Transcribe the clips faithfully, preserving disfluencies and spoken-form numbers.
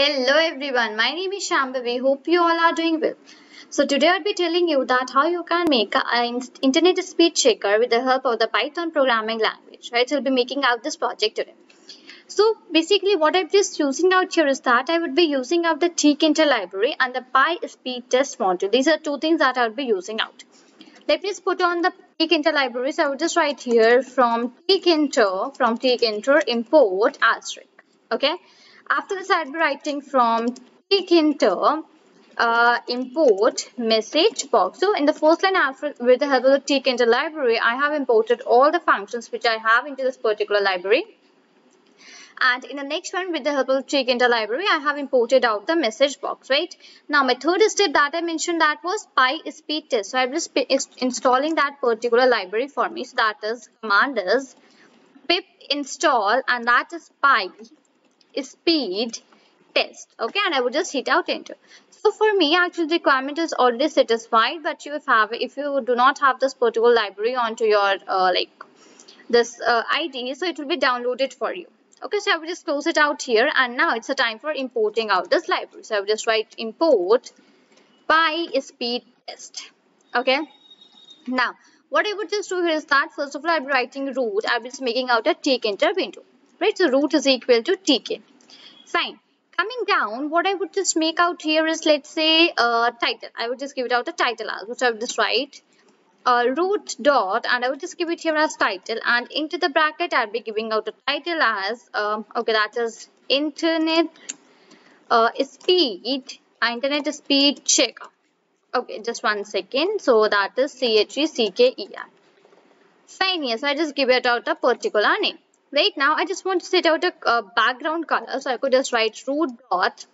Hello everyone, my name is Shamba. We hope you all are doing well. So today I'll be telling you that how you can make an internet speed checker with the help of the Python programming language. Right? So I'll be making out this project today. So basically what I'm just using out here is that I would be using out the Tkinter library and the pyspeedtest module. These are two things that I'll be using out. Let me just put on the Tkinter library. So I would just write here from Tkinter, from Tkinter import asterisk. Okay. After this, I'll be writing from Tkinter uh, import message box. So in the first line, after, with the help of the Tkinter library, I have imported all the functions which I have into this particular library. And in the next one, with the help of Tkinter library, I have imported out the message box, right? Now, my third step that I mentioned that was pyspeedtest. So I'm just installing that particular library for me. So that is command is pip install, and that is py. Speed test, okay, and I would just hit out enter. So for me, actually the requirement is already satisfied, but you have if you do not have this particular library onto your uh, like this uh, I D, so it will be downloaded for you. Okay, so I will just close it out here, and now it's a time for importing out this library. So I will just write import pyspeedtest. Okay, now what I would just do here is that first of all I'll be writing root. I'll be just making out a Tkinter window. Right, so root is equal to tk. Fine. Coming down, what I would just make out here is, let's say, uh, title. I would just give it out a title as, which I would just write uh, root dot, and I would just give it here as title. And into the bracket, I'll be giving out a title as, um, okay, that is internet uh, speed, internet speed checker. Okay, just one second. So that is C H E C K E R. Fine, yes, I just give it out a particular name. Right now, I just want to set out a uh, background color, so I could just write root dot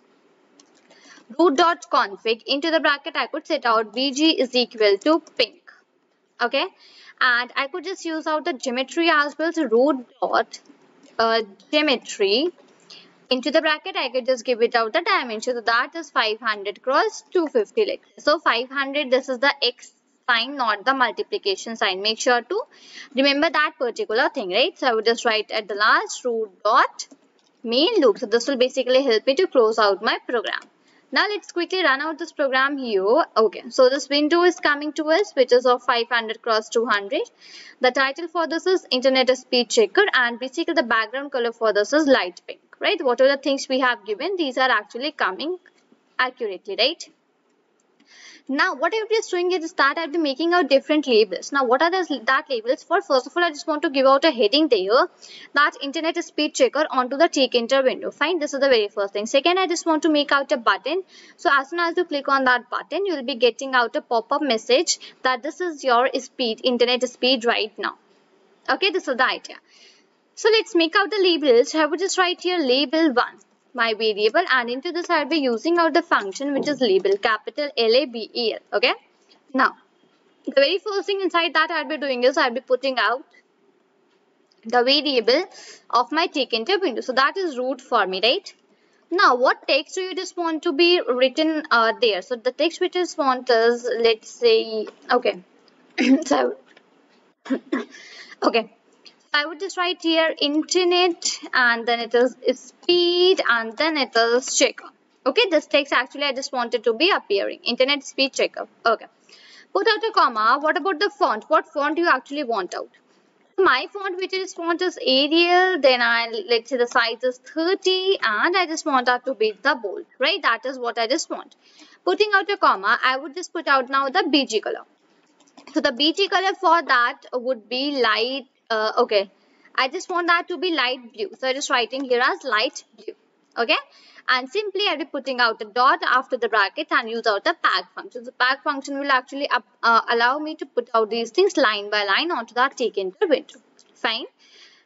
root dot config. Into the bracket, I could set out V G is equal to pink. Okay, and I could just use out the geometry as well. So root dot uh, geometry. Into the bracket, I could just give it out the dimension. So that is five hundred cross two fifty. Like so, five hundred. This is the x sign, not the multiplication sign. Make sure to remember that particular thing, right? So I would just write at the last root dot main loop. So this will basically help me to close out my program. Now let's quickly run out this program here. Okay, so this window is coming to us, which is of five hundred cross two hundred. The title for this is internet speed checker, and basically the background color for this is light pink, right? Whatever the things we have given, these are actually coming accurately, right? Now, what I will be doing is that I will be making out different labels. Now, what are those that labels for? First of all, I just want to give out a heading there, that internet speed checker onto the Tkinter window. Fine, this is the very first thing. Second, I just want to make out a button. So, as soon as you click on that button, you will be getting out a pop-up message that this is your speed, internet speed right now. Okay, this is the idea. So, let's make out the labels. I would just write here label one. My variable, and into this I'll be using out the function which is label, capital L A B E L. Okay, now the very first thing inside that I'll be doing is I'll be putting out the variable of my Tkinter window. So that is root for me, right? Now what text do you just want to be written uh, there? So the text which is want is, let's say, okay so okay I would just write here internet, and then it is speed, and then it is checker. Okay, this text actually I just wanted to be appearing. Internet speed checker. Okay. Put out a comma. What about the font? What font do you actually want out? My font, which is font is Arial. Then I, let's say the size is thirty, and I just want that to be the bold, right? That is what I just want. Putting out a comma, I would just put out now the B G color. So the B G color for that would be light. Uh, okay, I just want that to be light blue, so I'm just writing here as light blue. Okay, and simply I'll be putting out a dot after the bracket and use out the pack function. The pack function will actually up, uh, allow me to put out these things line by line onto that Tkinter window. Fine,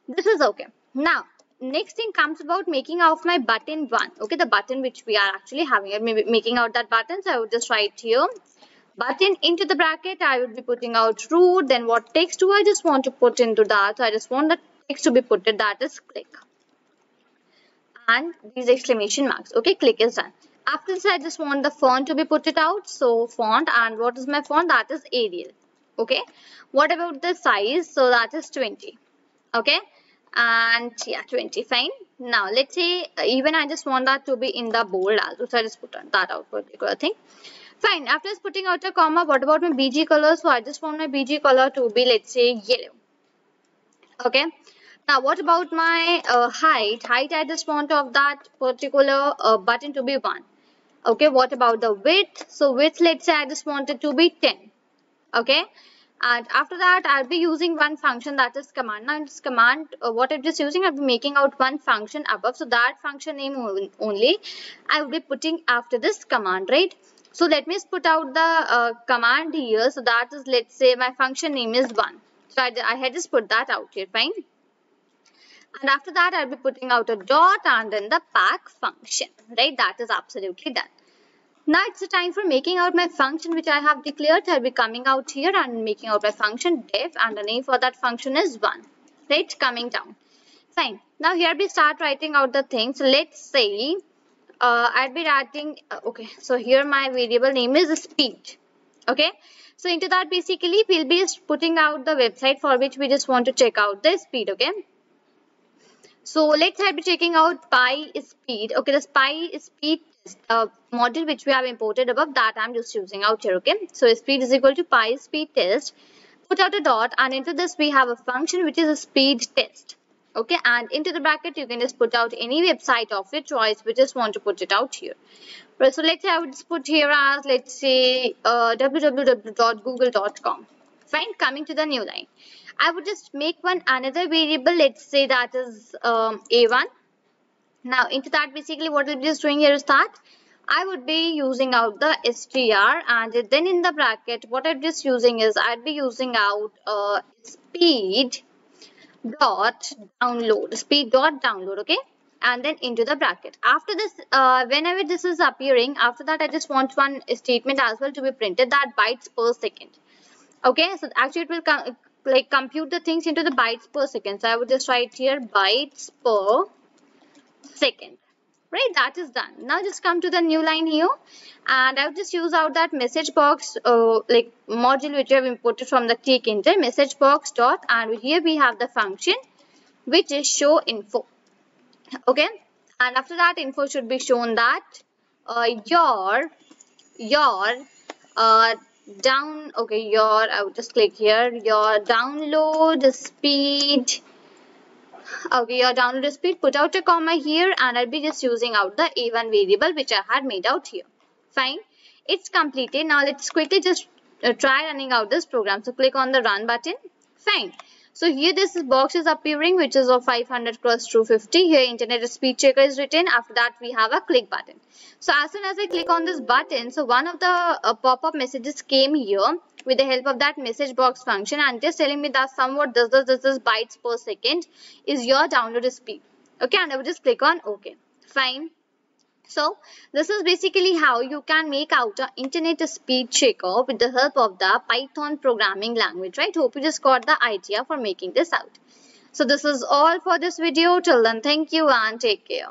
this is okay. Now next thing comes about making out my button one. Okay, the button which we are actually having, I'm making out that button. So I would just write here button. Into the bracket I would be putting out root. Then what text do I just want to put into that? So I just want the text to be put in, that is click, and these exclamation marks. Okay, click is done. After this I just want the font to be put it out. So font, and what is my font? That is Arial. Okay, what about the size? So that is twenty. Okay, and yeah, twenty, fine. Now let's say uh, even I just want that to be in the bold also, so I just put that out particular thing. Fine, after just putting out a comma, what about my B G color? So I just want my B G color to be, let's say, yellow. Okay, now what about my uh, height? Height I just want of that particular uh, button to be one. Okay, what about the width? So width, let's say I just want it to be ten. Okay, and after that I'll be using one function, that is command. Now it's command, uh, what it is using, I'll be making out one function above. So that function name only I will be putting after this command, right? So let me put out the uh, command here. So that is, let's say my function name is one. So I, I had just put that out here, fine. And after that I'll be putting out a dot and then the pack function, right? That is absolutely done. Now it's the time for making out my function which I have declared. I'll be coming out here and making out my function def, and the name for that function is one, right? Coming down. Fine. Now here we start writing out the things. So let's say uh, I'll be writing, uh, okay, so here my variable name is speed. Okay. So into that basically we'll be putting out the website for which we just want to check out the speed, okay? So let's have be checking out pyspeed. Okay, this pyspeed test uh, module which we have imported above, that I'm just using out here. Okay, so speed is equal to pyspeed test. Put out a dot, and into this we have a function which is a speed test. Okay, and into the bracket you can just put out any website of your choice. We just want to put it out here. Right, so let's say I would just put here as, let's say uh, w w w dot google dot com. Fine, coming to the new line. I would just make one another variable, let's say that is um, A one. Now into that basically what I'll be just doing here is that I would be using out the str, and then in the bracket what I'm just using is I'd be using out uh, speed dot download, speed dot download, okay? And then into the bracket. After this, uh, whenever this is appearing, after that I just want one statement as well to be printed, that bytes per second. Okay, so actually it will come, like compute the things into the bytes per second. So I would just write here bytes per second, right? That is done. Now just come to the new line here, and I would just use out that message box uh, like module which I have imported from the Tkinter, message box dot, and here we have the function which is show info. Okay, and after that info should be shown that uh, your your uh, down, okay, your, I would just click here, your download speed, okay, your download speed, put out a comma here, and I'll be just using out the A one variable which I had made out here. Fine, it's completed. Now let's quickly just uh, try running out this program. So click on the run button. Fine, so here this box is appearing which is of five hundred cross two fifty. Here internet speed checker is written. After that we have a click button. So as soon as I click on this button, so one of the uh, pop-up messages came here with the help of that message box function, and just telling me that somewhat this this this, this bytes per second is your download speed. Okay, and I will just click on okay. Fine. So this is basically how you can make out an internet speed checker with the help of the Python programming language, right? Hope you just got the idea for making this out. So this is all for this video. Till then, thank you and take care.